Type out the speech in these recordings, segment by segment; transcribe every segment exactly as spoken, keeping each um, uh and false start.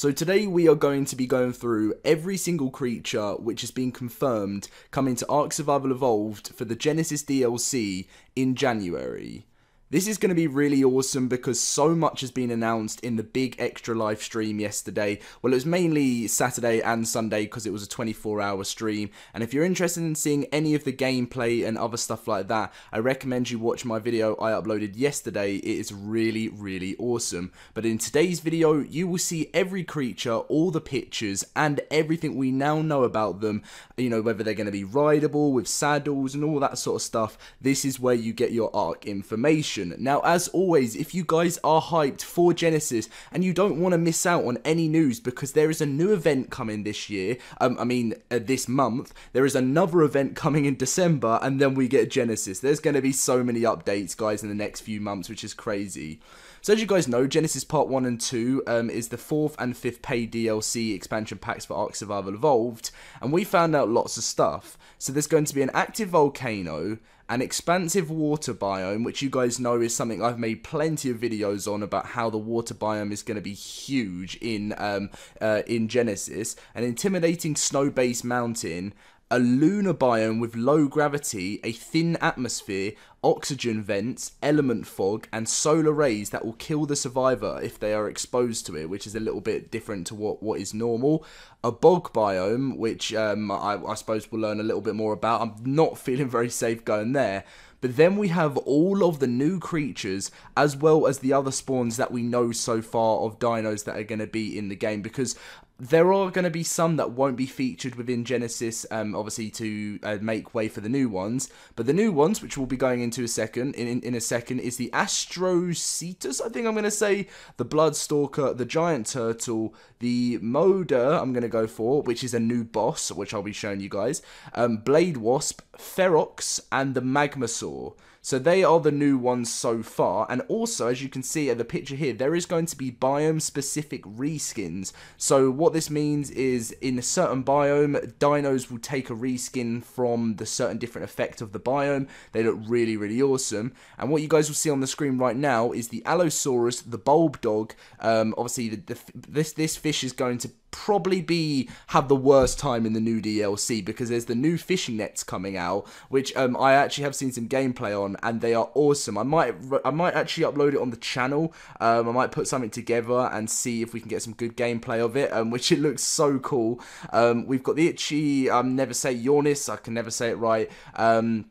So today we are going to be going through every single creature which has been confirmed coming to Ark Survival Evolved for the Genesis D L C in January. This is going to be really awesome because so much has been announced in the big extra live stream yesterday. Well, it was mainly Saturday and Sunday because it was a twenty-four hour stream. And if you're interested in seeing any of the gameplay and other stuff like that, I recommend you watch my video I uploaded yesterday. It is really, really awesome. But in today's video, you will see every creature, all the pictures, and everything we now know about them. You know, whether they're going to be rideable with saddles and all that sort of stuff. This is where you get your Ark information. Now, as always, if you guys are hyped for Genesis and you don't want to miss out on any news because there is a new event coming this year, um, I mean uh, this month, there is another event coming in December, and then we get Genesis. There's going to be so many updates, guys, in the next few months, which is crazy. So as you guys know, Genesis Part one and two um, is the fourth and fifth paid D L C expansion packs for Ark Survival Evolved, and we found out lots of stuff. So there's going to be an active volcano, an expansive water biome, which you guys know is something I've made plenty of videos on about how the water biome is going to be huge in, um, uh, in Genesis, an intimidating snow-based mountain, a lunar biome with low gravity, a thin atmosphere, oxygen vents, element fog, and solar rays that will kill the survivor if they are exposed to it, which is a little bit different to what, what is normal. A bog biome, which um, I, I suppose we'll learn a little bit more about. I'm not feeling very safe going there. But then we have all of the new creatures as well as the other spawns that we know so far of dinos that are going to be in the game, because there are going to be some that won't be featured within Genesis, um, obviously to uh, make way for the new ones. But the new ones, which we'll be going into a second, in, in a second, is the Astrocetus, I think I'm going to say, the Bloodstalker, the Giant Turtle, the Moda, I'm going to go for, which is a new boss, which I'll be showing you guys, um, Blade Wasp, Ferox, and the Magmasaur. So they are the new ones so far, and also, as you can see at the picture here, there is going to be biome-specific reskins. So what this means is, in a certain biome, dinos will take a reskin from the certain different effect of the biome. They look really, really awesome. And what you guys will see on the screen right now is the Allosaurus, the Bulb Dog. Um, obviously, the, the, this this fish is going to probably be have the worst time in the new D L C because there's the new fishing nets coming out, which um, I actually have seen some gameplay on, and they are awesome. I might I might actually upload it on the channel. Um, I might put something together and see if we can get some good gameplay of it, um, which it looks so cool. Um, we've got the itchy, um, never say Yornis, I can never say it right. Um,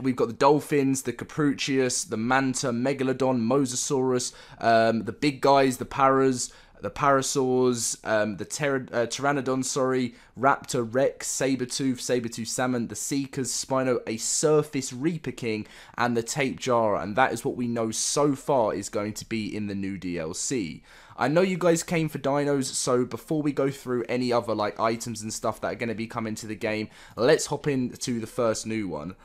We've got the dolphins, the Caprucius, the Manta, Megalodon, Mosasaurus, um, the big guys, the paras, the Parasaurs, um, the ter uh, Pteranodon, sorry, Raptor, Rex, Sabertooth, Sabertooth Salmon, the Seekers, Spino, a Surface Reaper King, and the Tape Jar, and that is what we know so far is going to be in the new D L C. I know you guys came for dinos, so before we go through any other like items and stuff that are going to be coming to the game, let's hop into the first new one.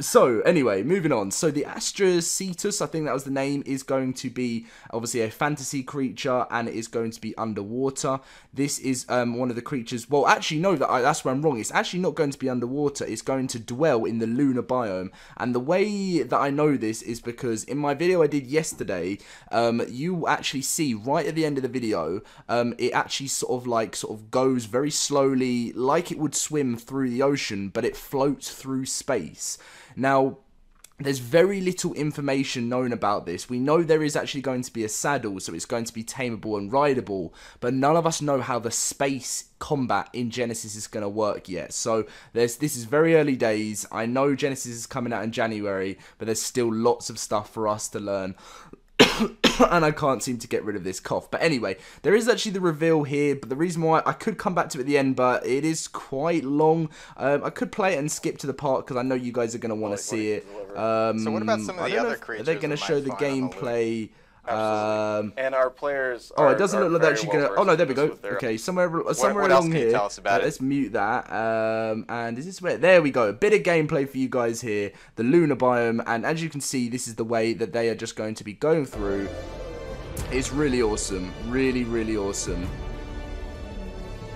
So, anyway, moving on. So, the Astrocetus, I think that was the name, is going to be, obviously, a fantasy creature, and it is going to be underwater. This is um, one of the creatures... Well, actually, no, that I, that's where I'm wrong. It's actually not going to be underwater. It's going to dwell in the lunar biome. And the way that I know this is because in my video I did yesterday, um, you actually see right at the end of the video, um, it actually sort of, like, sort of goes very slowly, like it would swim through the ocean, but it floats through space. Now, there's very little information known about this. We know there is actually going to be a saddle, so it's going to be tameable and rideable, but none of us know how the space combat in Genesis is going to work yet. So there's this is very early days. I know Genesis is coming out in January, but there's still lots of stuff for us to learn. And I can't seem to get rid of this cough. But anyway, there is actually the reveal here, but the reason why I could come back to it at the end, but it is quite long. Um, I could play it and skip to the part because I know you guys are going to want to see it. Um, so what about some of the other creatures? They're going to show the gameplay. Um, and our players. Are, oh, it doesn't look like they're actually well going to. Oh no, there we go. Okay, somewhere somewhere what, what along here. Tell us about uh, it? Let's mute that. Um, and is this where? There we go. A bit of gameplay for you guys here. The lunar biome, and as you can see, this is the way that they are just going to be going through. It's really awesome. Really, really awesome.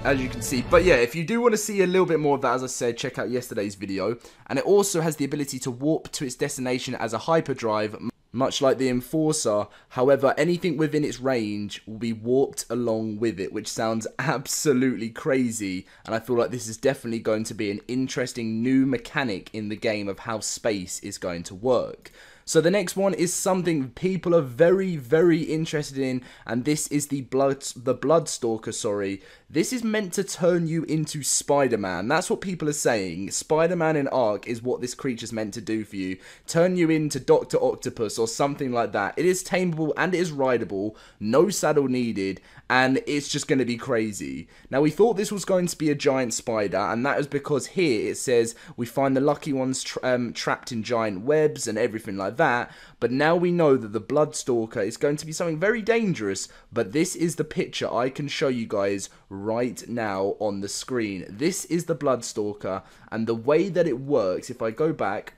As you can see, but yeah, if you do want to see a little bit more of that, as I said, check out yesterday's video. And it also has the ability to warp to its destination as a hyperdrive. much like the Enforcer. However, anything within its range will be warped along with it, which sounds absolutely crazy, and I feel like this is definitely going to be an interesting new mechanic in the game of how space is going to work. So the next one is something people are very, very interested in, and this is the blood, the Bloodstalker, sorry. This is meant to turn you into Spider-Man. That's what people are saying. Spider-Man in Ark is what this creature's meant to do for you. Turn you into Doctor Octopus or something like that. It is tameable and it is rideable, no saddle needed, and it's just going to be crazy. Now, we thought this was going to be a giant spider, and that is because here it says we find the lucky ones tra um, trapped in giant webs and everything like that. that, but now we know that the Bloodstalker is going to be something very dangerous, but this is the picture I can show you guys right now on the screen. This is the Bloodstalker, and the way that it works, if I go back,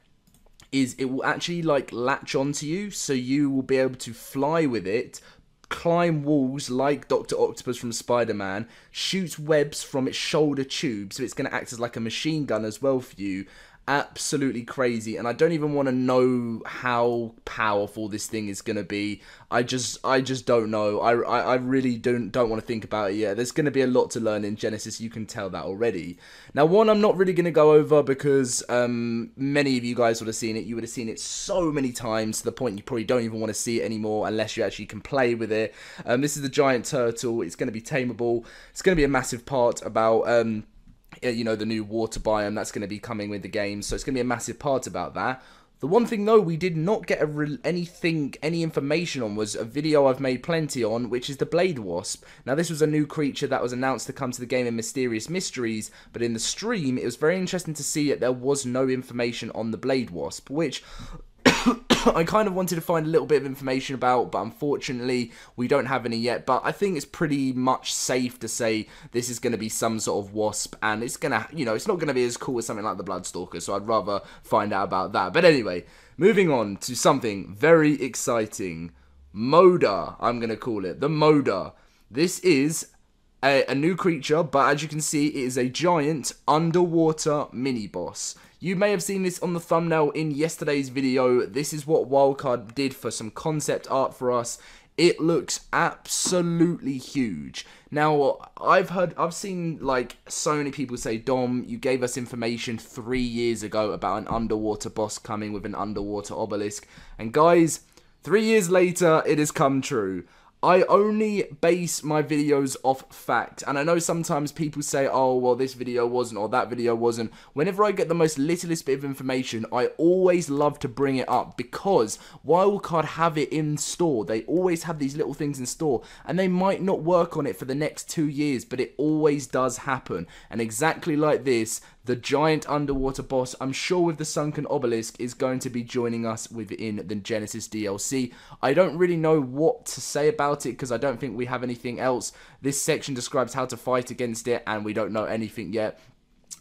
is it will actually like latch onto you, so you will be able to fly with it, climb walls like Doctor Octopus from Spider-Man, shoots webs from its shoulder tube, so it's going to act as like a machine gun as well for you. Absolutely crazy, and I don't even want to know how powerful this thing is going to be. I just I just don't know. I, I, I really don't don't want to think about it yet. There's going to be a lot to learn in Genesis, you can tell that already. Now, one I'm not really going to go over because um, many of you guys would have seen it. You would have seen it so many times to the point you probably don't even want to see it anymore unless you actually can play with it. Um, this is the giant turtle. It's going to be tameable. It's going to be a massive part about... Um, you know, the new water biome that's going to be coming with the game, so it's going to be a massive part about that. The one thing, though, we did not get a re anything, any information on was a video I've made plenty on, which is the Blade Wasp. Now, this was a new creature that was announced to come to the game in Mysterious Mysteries, but in the stream, it was very interesting to see that there was no information on the Blade Wasp, which... I kind of wanted to find a little bit of information about, but unfortunately we don't have any yet. But I think it's pretty much safe to say this is going to be some sort of wasp, and it's going to, you know, it's not going to be as cool as something like the Bloodstalker, so I'd rather find out about that. But anyway, moving on to something very exciting. Moda, I'm going to call it. The Moda. This is a, a new creature, but as you can see, it is a giant underwater mini-boss. You may have seen this on the thumbnail in yesterday's video. This is what Wildcard did for some concept art for us. It looks absolutely huge. Now, I've heard, I've seen like so many people say, Dom, you gave us information three years ago about an underwater boss coming with an underwater obelisk. And guys, three years later, it has come true. I only base my videos off fact, and I know sometimes people say, oh, well, this video wasn't, or that video wasn't. Whenever I get the most littlest bit of information, I always love to bring it up, because Wildcard have it in store. They always have these little things in store, and they might not work on it for the next two years, but it always does happen. And exactly like this, the giant underwater boss, I'm sure with the sunken obelisk, is going to be joining us within the Genesis D L C. I don't really know what to say about it because I don't think we have anything else. This section describes how to fight against it, and we don't know anything yet.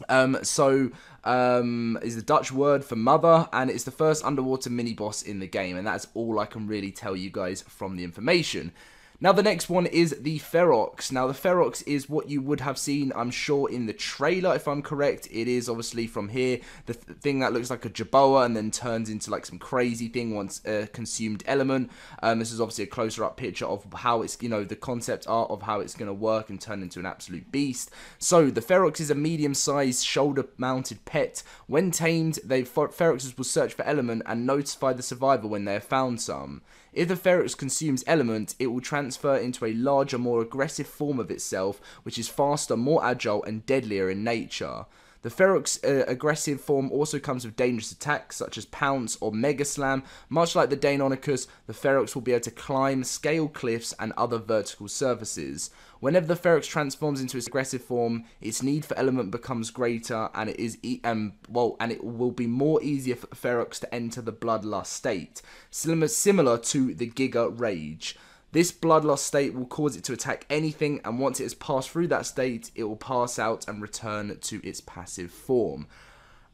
Um, so, um, is the Dutch word for mother, and it's the first underwater mini-boss in the game, and that's all I can really tell you guys from the information. Now, the next one is the Ferox. Now, the Ferox is what you would have seen, I'm sure, in the trailer, if I'm correct. It is, obviously, from here, the th thing that looks like a Jaboa and then turns into, like, some crazy thing once uh, consumed element. Um, this is, obviously, a closer-up picture of how it's, you know, the concept art of how it's going to work and turn into an absolute beast. So, the Ferox is a medium-sized, shoulder-mounted pet. When tamed, they fer Feroxes will search for element and notify the survivor when they have found some. If the Ferox consumes element, it will transfer into a larger, more aggressive form of itself, which is faster, more agile, and deadlier in nature. The Ferox uh, aggressive form also comes with dangerous attacks such as Pounce or Mega Slam. Much like the Deinonychus, the Ferox will be able to climb, scale cliffs, and other vertical surfaces. Whenever the Ferox transforms into its aggressive form, its need for element becomes greater, and it is e um, well, and it will be more easier for the Ferox to enter the bloodlust state, similar similar to the Giga Rage. This bloodlust state will cause it to attack anything, and once it has passed through that state, it will pass out and return to its passive form.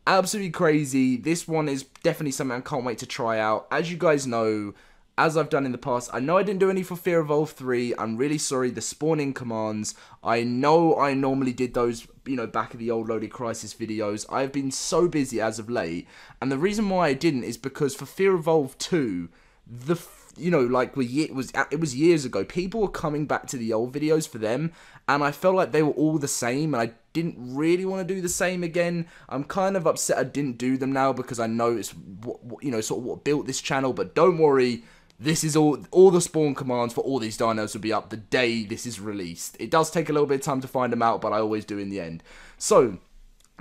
Absolutely crazy. This one is definitely something I can't wait to try out. As you guys know, as I've done in the past, I know I didn't do any for Fear Evolved three. I'm really sorry, the spawning commands. I know I normally did those, you know, back in the old Loaded Crisis videos. I've been so busy as of late, and the reason why I didn't is because for Fear Evolved two... the, you know, like, it was it was years ago. People were coming back to the old videos for them, and I felt like they were all the same, and I didn't really want to do the same again. I'm kind of upset I didn't do them now, because I know it's, what, what, you know, sort of what built this channel, but don't worry. This is all, all the spawn commands for all these dinos will be up the day this is released. It does take a little bit of time to find them out, but I always do in the end. So,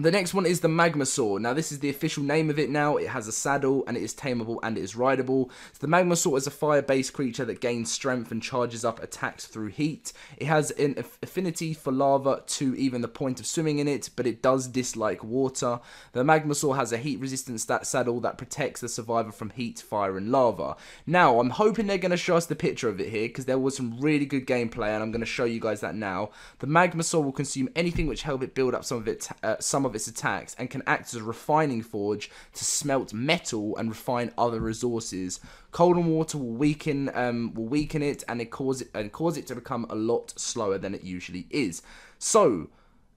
the next one is the Magmasaur. Now, this is the official name of it now. It has a saddle, and it is tameable, and it is rideable. So, the Magmasaur is a fire-based creature that gains strength and charges up attacks through heat. It has an affinity for lava to even the point of swimming in it, but it does dislike water. The Magmasaur has a heat-resistant stat saddle that protects the survivor from heat, fire, and lava. Now, I'm hoping they're going to show us the picture of it here, because there was some really good gameplay, and I'm going to show you guys that now. The Magmasaur will consume anything which helps it build up some of it, uh, some of of its attacks, and can act as a refining forge to smelt metal and refine other resources. Cold and water will weaken um, will weaken it, and it cause it and cause it to become a lot slower than it usually is. So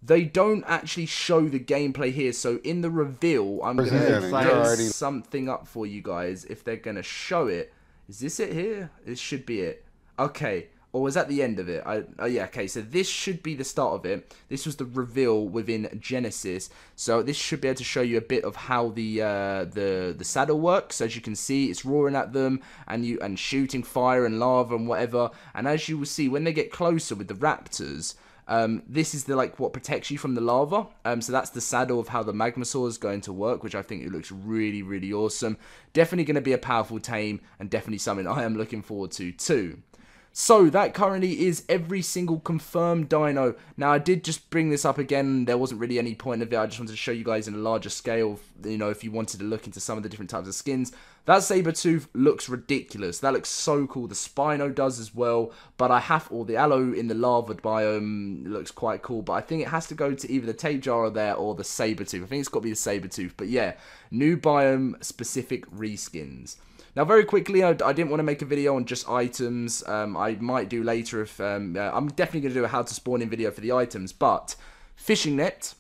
they don't actually show the gameplay here. So in the reveal, I'm going to get something up for you guys if they're going to show it. Is this it here? This should be it. Okay. Or was that the end of it? I, oh, yeah, okay, so this should be the start of it. This was the reveal within Genesis. So this should be able to show you a bit of how the uh, the the saddle works. As you can see, it's roaring at them and you and shooting fire and lava and whatever. And as you will see, when they get closer with the raptors, um, this is the like what protects you from the lava. Um, so that's the saddle of how the Magmasaur is going to work, which I think it looks really, really awesome. Definitely going to be a powerful tame, and definitely something I am looking forward to too. So, that currently is every single confirmed dino. Now, I did just bring this up again. There wasn't really any point of it. I just wanted to show you guys in a larger scale, you know, if you wanted to look into some of the different types of skins. That Sabertooth looks ridiculous. That looks so cool. The Spino does as well. But I have, or the Aloe in the lava biome looks quite cool. But I think it has to go to either the Tape Jar there or the Sabertooth. I think it's got to be the Sabertooth. But yeah, new biome-specific reskins. Now, very quickly, I, I didn't want to make a video on just items. Um, I might do later if... Um, uh, I'm definitely going to do a how to spawn in video for the items, but... Fishing net,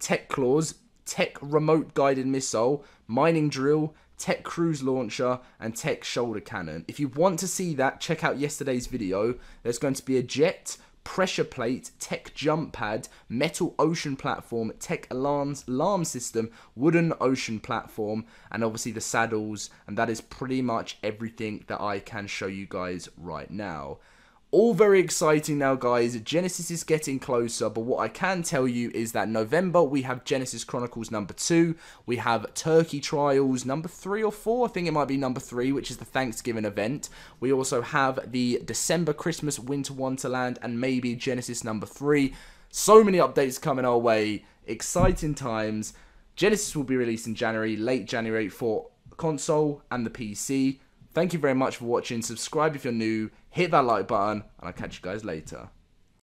tech claws, tech remote guided missile, mining drill, tech cruise launcher, and tech shoulder cannon. If you want to see that, check out yesterday's video. There's going to be a jet... pressure plate, tech jump pad, metal ocean platform, tech alarms, alarm system, wooden ocean platform, and obviously the saddles, and that is pretty much everything that I can show you guys right now. All very exciting now, guys. Genesis is getting closer, but what I can tell you is that November, we have Genesis Chronicles number two. We have Turkey Trials number three or four. I think it might be number three, which is the Thanksgiving event. We also have the December Christmas Winter Wonderland and maybe Genesis number three. So many updates coming our way. Exciting times. Genesis will be released in January, late January for console and the P C. Thank you very much for watching. Subscribe if you're new. Hit that like button, and I'll catch you guys later.